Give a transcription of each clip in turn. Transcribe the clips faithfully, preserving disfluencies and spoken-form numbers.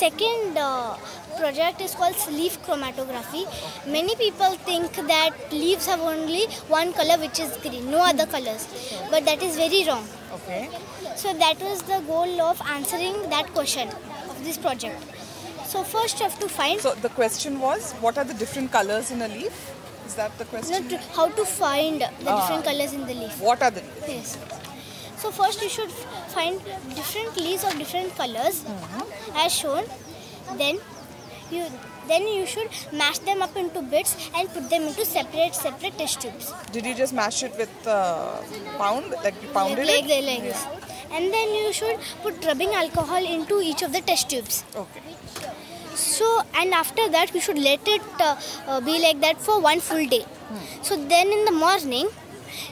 second uh, project is called leaf chromatography. Many people think that leaves have only one color, which is green, no other colors, but that is very wrong. Okay. So that was the goal of answering that question of this project. So first you have to find... So the question was, what are the different colors in a leaf? Is that the question? No, how to find the ah. different colors in the leaf. What are the leaves? Yes. So first you should find different leaves of different colors, mm-hmm. as shown. Then you then you should mash them up into bits and put them into separate separate test tubes. Did you just mash it with uh, pound? Like you pounded like, it? Like, like yeah. this. And then you should put rubbing alcohol into each of the test tubes. Okay. So and after that you should let it uh, uh, be like that for one full day. Hmm. So then in the morning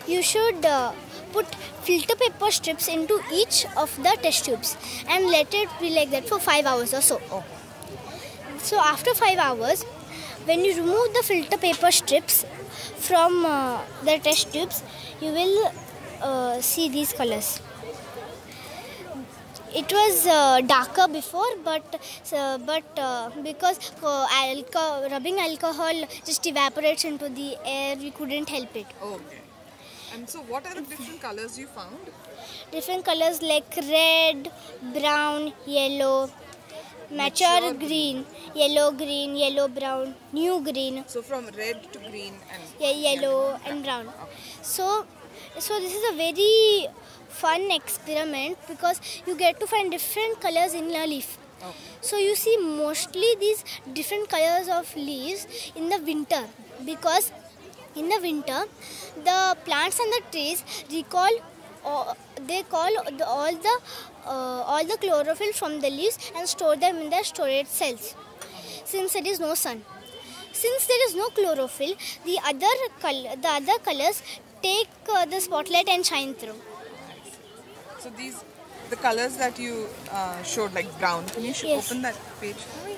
you should... Uh, Put filter paper strips into each of the test tubes and let it be like that for five hours or so. Oh. So after five hours, when you remove the filter paper strips from uh, the test tubes, you will uh, see these colors. It was uh, darker before, but uh, but uh, because uh, alcohol, rubbing alcohol just evaporates into the air, we couldn't help it. Okay. And so what are the different colors you found? Different colors like red, brown, yellow, mature, mature green, green, yellow green, yellow brown, new green. So from red to green and yeah, yellow and, and brown. Okay. So, so this is a very fun experiment because you get to find different colors in a leaf. Okay. So you see mostly these different colors of leaves in the winter because in the winter, the plants and the trees recall, uh, they call the, all the uh, all the chlorophyll from the leaves and store them in their storage cells. Since there is no sun, since there is no chlorophyll, the other color, the other colors take uh, the spotlight and shine through. So these, the colors that you uh, showed, like brown. Can you yes. open that page for me?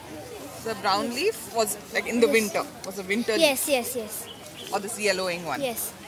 The brown leaf was like in the yes. winter. Was a winter leaf. Yes, yes, yes. Or this yellowing one? Yes.